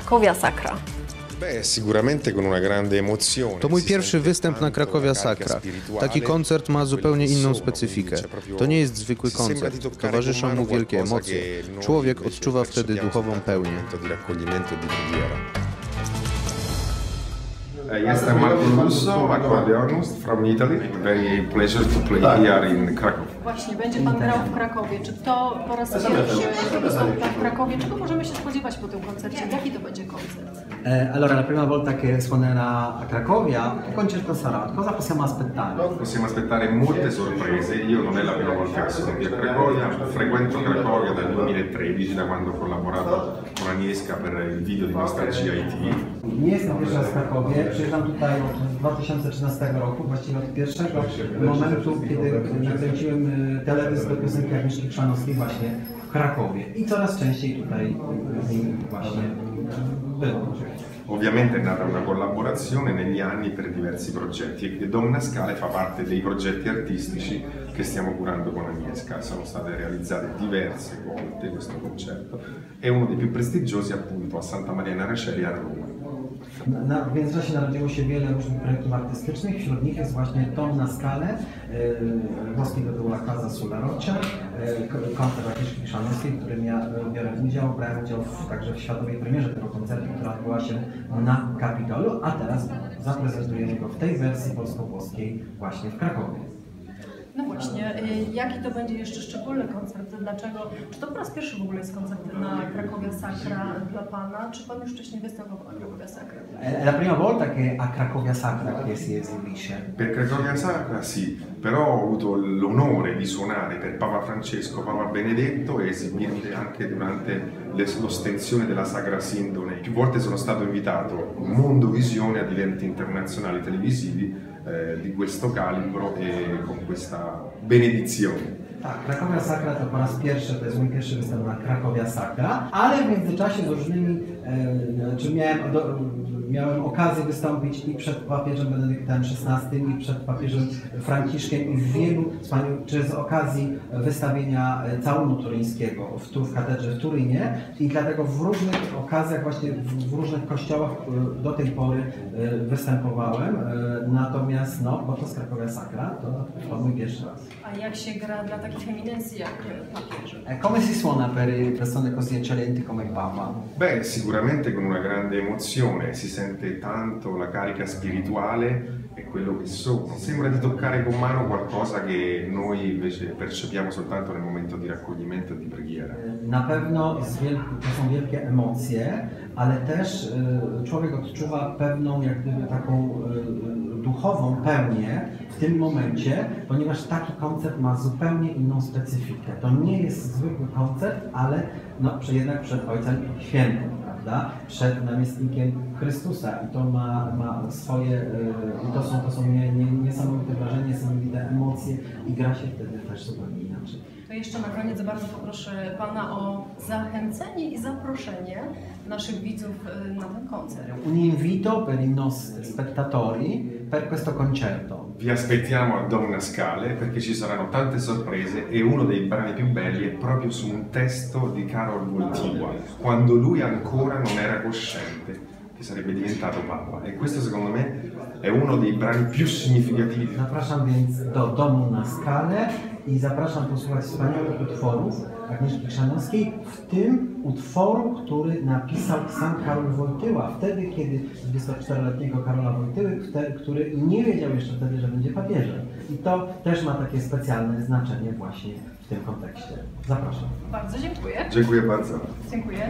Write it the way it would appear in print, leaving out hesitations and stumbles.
Cracovia Sacra. To mój pierwszy występ na Cracovia Sacra. Taki koncert ma zupełnie inną specyfikę. To nie jest zwykły koncert. Towarzyszą mu wielkie emocje. Człowiek odczuwa wtedy duchową pełnię. Jestem Marco Lo Russo, akcordeonist from Italy. Very pleasure to play here in Kraków. Właśnie, będzie pan grał w Krakowie. Czy to po raz pierwszy wystąpił w Krakowie? Czego możemy się spodziewać po tym koncercie? Jaki to będzie koncert? Allora, la prima volta che suonerà a Cracovia, che concerto sarà? Cosa possiamo aspettare? Possiamo aspettare molte sorprese. Io non è la prima volta che sono qui a Cracovia, frequento Cracovia dal 2013, da quando ho collaborato con Agnieszka per il video di Nostalgia IT. Nie jestem pierwszy raz w Krakowie, przyjeżdżam tutaj od 2013 roku, właściwie od pierwszego momentu, kiedy nakręciłem teledysk do piosenki Agnieszki Krzanowskiej właśnie w Krakowie i coraz częściej tutaj z nim właśnie byłem. Ovviamente è nata una collaborazione negli anni per diversi progetti e Dom na Skale fa parte dei progetti artistici che stiamo curando con Agnieszka. Sono state realizzate diverse volte questo concerto, è uno dei più prestigiosi appunto a Santa Maria in Araceli a Roma. W międzyczasie narodziło się wiele różnych projektów artystycznych, wśród nich jest właśnie Dom na Skale, włoski tytuł La Casa Sulla Roccia, koncert Agnieszki Krzanowskiej, w którym ja biorę udział, brałem udział także w światowej premierze tego koncertu, która odbyła się na Kapitolu, a teraz zaprezentujemy go w tej wersji polsko-włoskiej właśnie w Krakowie. No właśnie, jaki to będzie jeszcze szczególny koncert? Dlaczego? Czy to po raz pierwszy w ogóle jest koncert na Cracovia Sacra dla pana? Czy pan już wcześniej występował na Cracovia Sacra? La prima volta che a Cracovia Sacra che si esibisce. Per Cracovia Sacra sì, però ho avuto l'onore di suonare per Papa Francesco, Papa Benedetto e esibirmi anche durante l'ostensione della Sacra Sindone. Più volte sono stato invitato Mondovisione ad eventi internazionali televisivi di questo calibro e con questa benedizione. Tak, Cracovia Sacra to po raz pierwszy, to jest mój pierwszy występ na Cracovia Sacra, ale w międzyczasie z różnymi, miałem okazję wystąpić i przed papieżem Benedyktem XVI, i przed papieżem Franciszkiem, i w wielu z okazji wystawienia całunu turyńskiego w katedrze w Turynie. I dlatego w różnych okazjach, właśnie w różnych kościołach do tej pory występowałem. Natomiast, no, podczas Cracovia Sacra to mój pierwszy raz. A jak się gra dla takich eminencji jak papież? Come si suona per persone così eccellenti come il Papa? Beh, sicuramente con una grande emozione. Si sente tanto la carica spirituale e quello che sono. Sembra di toccare con mano qualcosa che noi invece percepiamo soltanto nel momento di raccoglimento e di preghiera. Na pewno to są wielkie emocje, ale też człowiek odczuwa pewną jak gdyby taką duchową pełnię w tym momencie, ponieważ taki koncert ma zupełnie inną specyfikę. To nie jest zwykły koncert, ale no, jednak przed Ojcem Świętym, prawda? Przed namiestnikiem Chrystusa i to ma swoje, to są niesamowite wrażenia, niesamowite emocje i gra się wtedy też zupełnie inaczej. To jeszcze na koniec bardzo poproszę pana o zachęcenie i zaproszenie naszych widzów na ten koncert. Un invito per i nostri spettatori per questo concerto. Vi aspettiamo a Dom na Skale perché ci saranno tante sorprese e uno dei brani più belli è proprio su un testo di Karol Wojtyła, quando lui ancora non era cosciente che sarebbe diventato papa, e questo secondo me è uno dei brani più significativi. Zapraszam więc do Domu na Skale i zapraszam posłuchać wspaniałych utworów Agnieszki Krzanowskiej, w tym utworu, który napisał sam Karol Wojtyła, wtedy kiedy 24-letniego Karola Wojtyły, który nie wiedział jeszcze wtedy, że będzie papieżem. I to też ma takie specjalne znaczenie właśnie w tym kontekście. Zapraszam. Bardzo dziękuję. Dziękuję bardzo. Dziękuję.